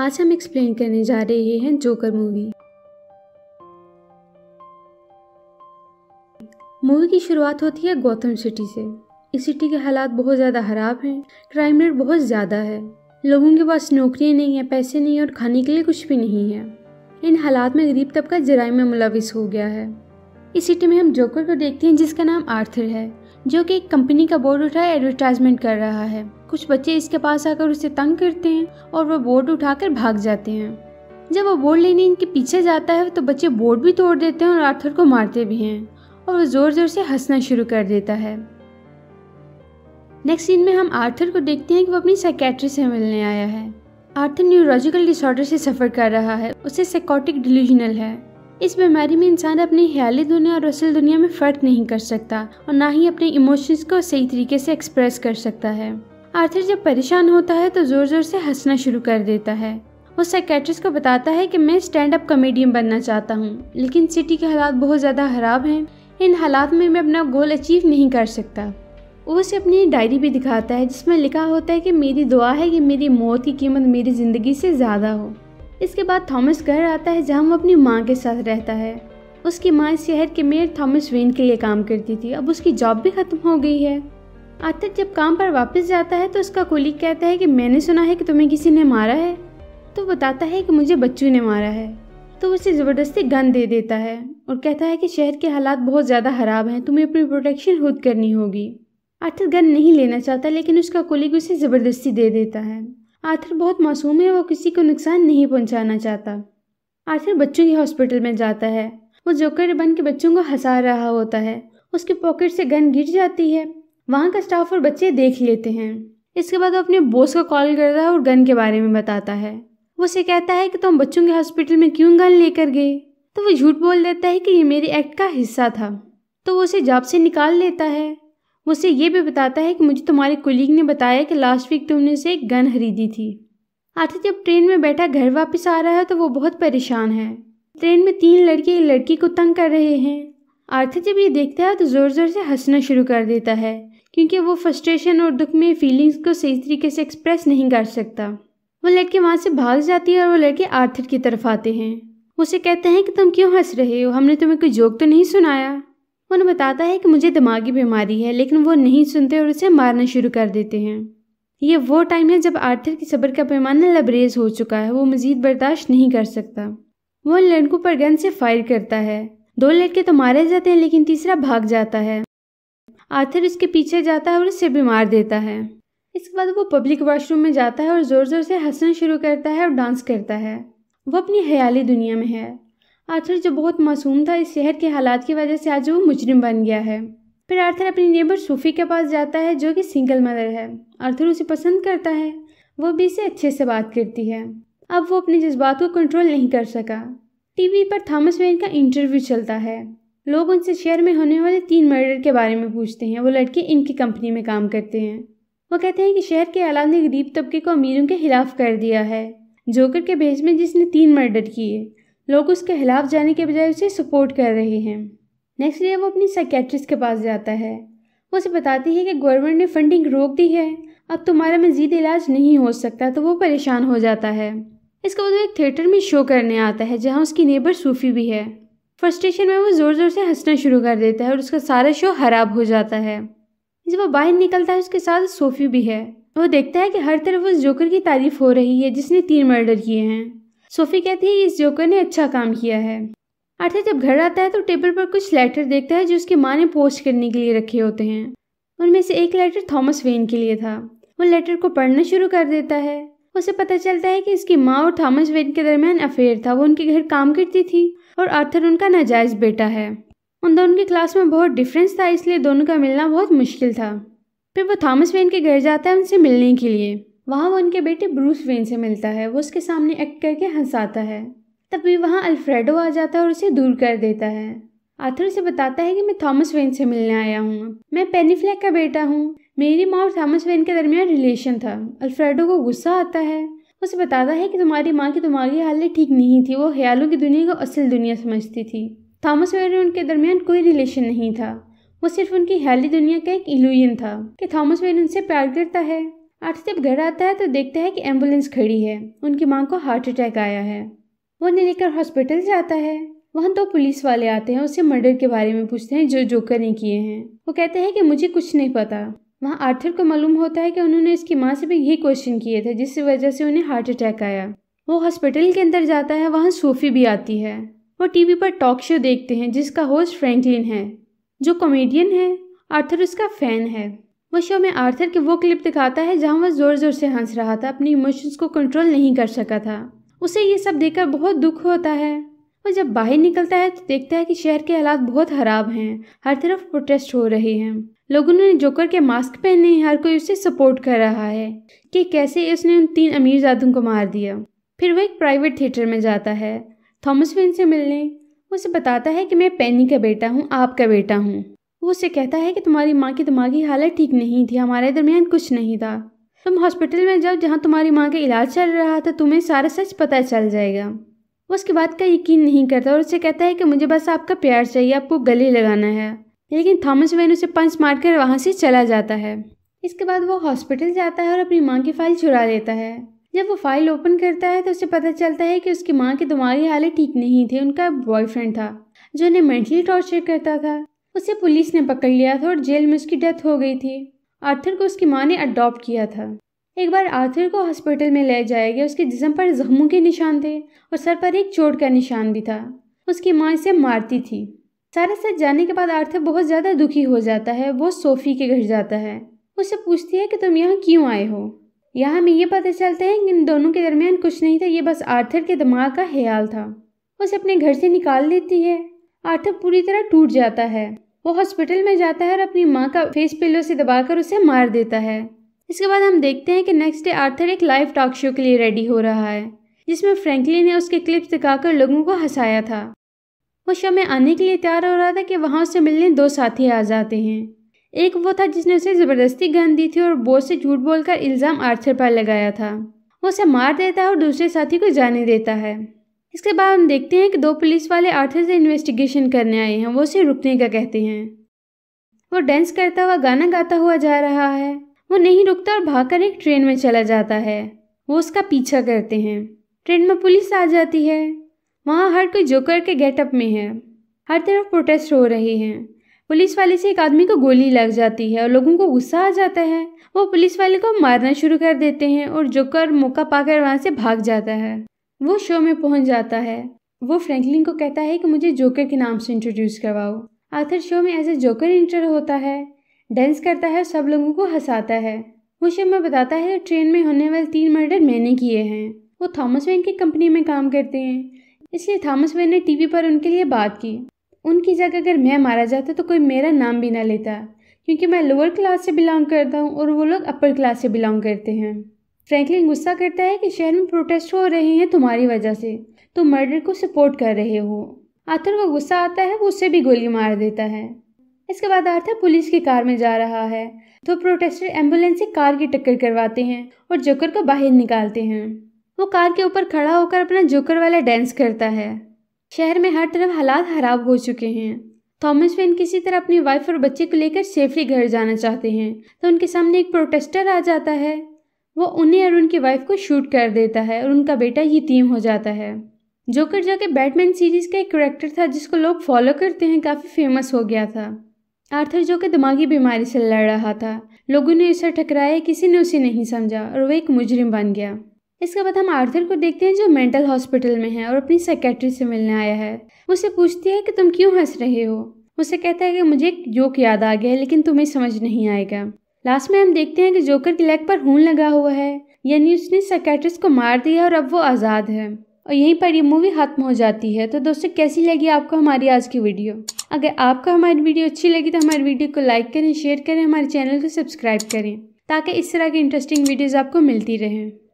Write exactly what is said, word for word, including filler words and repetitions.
आज हम एक्सप्लेन करने जा रहे हैं जोकर मूवी। मूवी की शुरुआत होती है गौतम सिटी से। इस सिटी के हालात बहुत ज़्यादा खराब हैं, क्राइम रेट बहुत ज़्यादा है, लोगों के पास नौकरियाँ नहीं है, पैसे नहीं है और खाने के लिए कुछ भी नहीं है। इन हालात में गरीब तबका जराइम में मुलविस हो गया है। इस सिटी में हम जोकर को देखते हैं जिसका नाम आर्थर है, जो कि एक कंपनी का बोर्ड उठाए एडवर्टाइजमेंट कर रहा है। कुछ बच्चे इसके पास आकर उसे तंग करते हैं और वह बोर्ड उठाकर भाग जाते हैं। जब वो बोर्ड लेने इनके पीछे जाता है तो बच्चे बोर्ड भी तोड़ देते हैं और आर्थर को मारते भी हैं और वह ज़ोर ज़ोर से हंसना शुरू कर देता है। नेक्स्ट सीन में हम आर्थर को देखते हैं कि वो अपनी साइकेट्रिस्ट से मिलने आया है। आर्थर न्यूरोलॉजिकल डिसऑर्डर से सफ़र कर रहा है, उसे साइकोटिक डिल्यूजनल है। इस बीमारी में इंसान अपनी ख्याली दुनिया और असल दुनिया में फ़र्क नहीं कर सकता और ना ही अपने इमोशंस को सही तरीके से एक्सप्रेस कर सकता है। आर्थर जब परेशान होता है तो ज़ोर ज़ोर से हंसना शुरू कर देता है। वो साइकेट्रिस्ट को बताता है कि मैं स्टैंड अप कॉमेडियन बनना चाहता हूँ, लेकिन सिटी के हालात बहुत ज़्यादा खराब हैं, इन हालात में मैं अपना गोल अचीव नहीं कर सकता। वो उसे अपनी डायरी भी दिखाता है जिसमें लिखा होता है कि मेरी दुआ है कि मेरी मौत की कीमत मेरी ज़िंदगी से ज़्यादा हो। इसके बाद थॉमस घर आता है जहाँ वो अपनी माँ के साथ रहता है। उसकी माँ इस शहर के मेयर थॉमस वेन के लिए काम करती थी, अब उसकी जॉब भी ख़त्म हो गई है। आर्थर जब काम पर वापस जाता है तो उसका कोलीग कहता है कि मैंने सुना है कि तुम्हें किसी ने मारा है, तो बताता है कि मुझे बच्चू ने मारा है। तो उसे ज़बरदस्ती गन दे देता है और कहता है कि शहर के हालात बहुत ज़्यादा ख़राब हैं, तुम्हें अपनी प्रोटेक्शन खुद करनी होगी। आर्थर गन नहीं लेना चाहता लेकिन उसका कोलीग उसे ज़बरदस्ती दे देता है। आर्थर बहुत मासूम है, वो किसी को नुकसान नहीं पहुंचाना चाहता। आर्थर बच्चों के हॉस्पिटल में जाता है। वो जोकर बन के बच्चों को हंसा रहा होता है। उसके पॉकेट से गन गिर जाती है। वहाँ का स्टाफ और बच्चे देख लेते हैं। इसके बाद वो अपने बॉस को कॉल करता है और गन के बारे में बताता है। वो उसे कहता है कि तुम बच्चों के हॉस्पिटल में क्यों गन लेकर गए, तो वो झूठ बोल देता है कि ये मेरे एक्ट का हिस्सा था। तो वो उसे जॉब से निकाल लेता है। उसे ये भी बताता है कि मुझे तुम्हारे कोलीग ने बताया कि लास्ट वीक तुमने से एक गन खरीदी थी। आर्थर जब ट्रेन में बैठा घर वापस आ रहा है तो वो बहुत परेशान है। ट्रेन में तीन लड़के एक लड़की को तंग कर रहे हैं। आर्थर जब ये देखता है तो ज़ोर ज़ोर से हंसना शुरू कर देता है क्योंकि वो फ्रस्ट्रेशन और दुख में फीलिंग्स को सही तरीके से एक्सप्रेस नहीं कर सकता। वो लड़के वहाँ से भाग जाती है और वो लड़के आर्थर की तरफ आते हैं। उसे कहते हैं कि तुम क्यों हंस रहे हो, हमने तुम्हें कोई जोक तो नहीं सुनाया। उन्हें बताता है कि मुझे दिमागी बीमारी है, लेकिन वो नहीं सुनते और उसे मारना शुरू कर देते हैं। ये वो टाइम है जब आर्थर की सब्र का पैमाना लबरेज हो चुका है, वो मज़ीद बर्दाश्त नहीं कर सकता। वो उन लड़कों पर गन से फायर करता है। दो लड़के तो मारे जाते हैं लेकिन तीसरा भाग जाता है। आर्थर उसके पीछे जाता है और उसे भी मार देता है। इसके बाद वो पब्लिक वाशरूम में जाता है और ज़ोर ज़ोर से हंसना शुरू करता है और डांस करता है। वो अपनी ख्याली दुनिया में है। आर्थर जो बहुत मासूम था, इस शहर के हालात की वजह से आज वो मुजरिम बन गया है। फिर आर्थर अपनी नेबर सोफी के पास जाता है जो कि सिंगल मदर है। आर्थर उसे पसंद करता है, वो भी इसे अच्छे से बात करती है। अब वो अपने जज्बात को कंट्रोल नहीं कर सका। टीवी पर थॉमस वेन का इंटरव्यू चलता है। लोग उनसे शहर में होने वाले तीन मर्डर के बारे में पूछते हैं। वो लड़के इनकी कंपनी में काम करते हैं। वो कहते हैं कि शहर के हालात ने गरीब तबके को अमीरों के खिलाफ कर दिया है। जोकर के भेष में जिसने तीन मर्डर किए, लोग उसके खिलाफ जाने के बजाय उसे सपोर्ट कर रहे हैं। नेक्स्ट डे वो अपनी साइकेट्रिस्ट के पास जाता है। वो उसे बताती है कि गवर्नमेंट ने फंडिंग रोक दी है, अब तुम्हारा मजीद इलाज नहीं हो सकता। तो वो परेशान हो जाता है। इसके बाद वो एक थिएटर में शो करने आता है जहां उसकी नेबर सूफी भी है। फ्रस्ट्रेशन में वो ज़ोर ज़ोर से हंसना शुरू कर देता है और उसका सारा शो खराब हो जाता है। जब वो बाहर निकलता है उसके साथ सोफी भी है। वो देखता है कि हर तरफ उस जोकर की तारीफ हो रही है जिसने तीन मर्डर किए हैं। सोफी कहती है इस जोकर ने अच्छा काम किया है। आर्थर जब घर आता है तो टेबल पर कुछ लेटर देखता है जो उसकी माँ ने पोस्ट करने के लिए रखे होते हैं। उनमें से एक लेटर थॉमस वेन के लिए था। वो लेटर को पढ़ना शुरू कर देता है। उसे पता चलता है कि इसकी माँ और थॉमस वेन के दरमियान अफेयर था। वो उनके घर काम करती थी और आर्थर उनका नाजायज़ बेटा है। उन दोनों के क्लास में बहुत डिफरेंस था, इसलिए दोनों का मिलना बहुत मुश्किल था। फिर वो थॉमस वेन के घर जाता है उनसे मिलने के लिए। वहाँ वो उनके बेटे ब्रूस वेन से मिलता है। वो उसके सामने एक्ट करके हंसाता है। तभी वहाँ अल्फ्रेडो आ जाता है और उसे दूर कर देता है। आर्थर उसे बताता है कि मैं थॉमस वेन से मिलने आया हूँ, मैं पेनी फ्लैक का बेटा हूँ। मेरी माँ और थॉमस वेन के दरमियान रिलेशन था। अल्फ्रेडो को गुस्सा आता है। उसे बताता है कि तुम्हारी माँ की दिमागी हालत ठीक नहीं थी, वो ख्यालों की दुनिया को असल दुनिया समझती थी। थॉमस वेन और उनके दरमियान कोई रिलेशन नहीं था, वो सिर्फ उनकी ख्याली दुनिया का एक इल्यूजन था कि थॉमस वेन उनसे प्यार करता है। आर्थर जब घर आता है तो देखता है कि एम्बुलेंस खड़ी है, उनकी मां को हार्ट अटैक आया है। वो उन्हें लेकर हॉस्पिटल जाता है। वहाँ दो पुलिस वाले आते हैं, उससे मर्डर के बारे में पूछते हैं जो जोकर ने किए हैं। वो कहते हैं कि मुझे कुछ नहीं पता। वहाँ आर्थर को मालूम होता है कि उन्होंने इसकी माँ से भी यही क्वेश्चन किए थे, जिस वजह से उन्हें हार्ट अटैक आया। वो हॉस्पिटल के अंदर जाता है, वहाँ सोफी भी आती है। वो टीवी पर टॉक शो देखते हैं जिसका होस्ट फ्रैंकलिन है, जो कॉमेडियन है। आर्थर उसका फैन है। वो शो में आर्थर के वो क्लिप दिखाता है जहाँ वह जोर जोर से हंस रहा था, अपने इमोशंस को कंट्रोल नहीं कर सका था। उसे ये सब देखकर बहुत दुख होता है। वो जब बाहर निकलता है तो देखता है कि शहर के हालात बहुत खराब हैं, हर तरफ प्रोटेस्ट हो रहे हैं। लोगों ने जोकर के मास्क पहने हैं, हर कोई उसे सपोर्ट कर रहा है कि कैसे उसने उन तीन अमीरजादों को मार दिया। फिर वह एक प्राइवेट थिएटर में जाता है थॉमस वेन से मिलने। उसे बताता है कि मैं पेनी का बेटा हूँ, आपका बेटा हूँ। वो उसे कहता है कि तुम्हारी माँ की दिमागी हालत ठीक नहीं थी, हमारे दरमियान कुछ नहीं था। तुम हॉस्पिटल में जाओ जहाँ तुम्हारी माँ का इलाज चल रहा था, तुम्हें सारा सच पता चल जाएगा। वो उसकी बात का यकीन नहीं करता और उसे कहता है कि मुझे बस आपका प्यार चाहिए, आपको गले लगाना है। लेकिन थॉमस वेन उसे पंच मारकर वहाँ से चला जाता है। इसके बाद वो हॉस्पिटल जाता है और अपनी माँ की फाइल चुरा लेता है। जब वो फाइल ओपन करता है तो उसे पता चलता है कि उसकी माँ की दिमागी हालत ठीक नहीं थी। उनका बॉयफ्रेंड था जो उन्हें मेंटली टॉर्चर करता था। उसे पुलिस ने पकड़ लिया था और जेल में उसकी डेथ हो गई थी। आर्थर को उसकी माँ ने अडॉप्ट किया था। एक बार आर्थर को हॉस्पिटल में ले जाया गया। उसके जिस्म पर जख्मों के निशान थे और सर पर एक चोट का निशान भी था। उसकी माँ इसे मारती थी। सारा सच जाने के बाद आर्थर बहुत ज़्यादा दुखी हो जाता है। वो सोफी के घर जाता है। उससे पूछती है कि तुम यहाँ क्यों आए हो। यहाँ हमें यह पता चलता है कि इन दोनों के दरमियान कुछ नहीं था, ये बस आर्थर के दिमाग का ख्याल था। उसे अपने घर से निकाल देती है। आर्थर पूरी तरह टूट जाता है। वो हॉस्पिटल में जाता है और अपनी माँ का फेस पिलो से दबाकर उसे मार देता है। इसके बाद हम देखते हैं कि नेक्स्ट डे आर्थर एक लाइव टॉक शो के लिए रेडी हो रहा है, जिसमें फ्रैंकलिन ने उसके क्लिप्स दिखाकर लोगों को हंसाया था। वो शो में आने के लिए तैयार हो रहा था कि वहाँ उसे मिलने दो साथी आ जाते हैं। एक वो था जिसने उसे ज़बरदस्ती गन दी थी और बोस से झूठ बोलकर इल्ज़ाम आर्थर पर लगाया था। वो उसे मार देता है और दूसरे साथी को जाने देता है। इसके बाद हम देखते हैं कि दो पुलिस वाले आर्थर से इन्वेस्टिगेशन करने आए हैं। वो उसे रुकने का कहते हैं। वो डांस करता हुआ गाना गाता हुआ जा रहा है। वो नहीं रुकता और भागकर एक ट्रेन में चला जाता है। वो उसका पीछा करते हैं। ट्रेन में पुलिस आ जाती है। वहाँ हर कोई जोकर के गेटअप में है। हर तरफ प्रोटेस्ट हो रहे हैं। पुलिस वाले से एक आदमी को गोली लग जाती है और लोगों को गुस्सा आ जाता है। वो पुलिस वाले को मारना शुरू कर देते हैं और जोकर मौका पाकर वहाँ से भाग जाता है। वो शो में पहुंच जाता है। वो फ्रैंकलिन को कहता है कि मुझे जोकर के नाम से इंट्रोड्यूस करवाओ। आर्थर शो में एज ए जोकर इंटर होता है, डांस करता है और सब लोगों को हंसाता है। वो शो में बताता है ट्रेन में होने वाले तीन मर्डर मैंने किए हैं। वो थॉमस वेन की कंपनी में काम करते हैं, इसलिए थॉमस वेन ने टीवी पर उनके लिए बात की। उनकी जगह अगर मैं मारा जाता तो कोई मेरा नाम भी ना लेता, क्योंकि मैं लोअर क्लास से बिलोंग करता हूँ और वो लोग अपर क्लास से बिलोंग करते हैं। फ्रैंकलिन गुस्सा करता है कि शहर में प्रोटेस्ट हो रहे हैं तुम्हारी वजह से, तुम मर्डर को सपोर्ट कर रहे हो। आर्थर को गुस्सा आता है, वो उसे भी गोली मार देता है। इसके बाद आर्थर पुलिस की कार में जा रहा है तो प्रोटेस्टर एम्बुलेंस से कार की टक्कर करवाते हैं और जोकर को बाहर निकालते हैं। वो कार के ऊपर खड़ा होकर अपना जोकर वाला डांस करता है। शहर में हर तरफ हालात खराब हो चुके हैं। थॉमस वेन किसी तरह अपनी वाइफ और बच्चे को लेकर सेफली घर जाना चाहते हैं तो उनके सामने एक प्रोटेस्टर आ जाता है। वो उन्हें और उनकी वाइफ को शूट कर देता है और उनका बेटा यतीम हो जाता है। जोकर जो कि बैटमैन सीरीज़ का एक कैरेक्टर था जिसको लोग फॉलो करते हैं, काफ़ी फेमस हो गया था। आर्थर जो कि दिमागी बीमारी से लड़ रहा था, लोगों ने उसे ठकराया, किसी ने उसे नहीं समझा और वह एक मुजरिम बन गया। इसके बाद हम आर्थर को देखते हैं जो मेंटल हॉस्पिटल में है और अपनी सेक्रेटरी से मिलने आया है। उसे पूछती है कि तुम क्यों हंस रहे हो। उसे कहता है कि मुझे एक जोक याद आ गया है लेकिन तुम्हें समझ नहीं आएगा। लास्ट में हम देखते हैं कि जोकर के लेग पर खून लगा हुआ है, यानी उसने साइकियाट्रिस्ट को मार दिया और अब वो आज़ाद है। और यहीं पर ये मूवी खत्म हो जाती है। तो दोस्तों, कैसी लगी आपको हमारी आज की वीडियो? अगर आपको हमारी वीडियो अच्छी लगी तो हमारी वीडियो को लाइक करें, शेयर करें, हमारे चैनल को सब्सक्राइब करें ताकि इस तरह की इंटरेस्टिंग वीडियोज़ आपको मिलती रहें।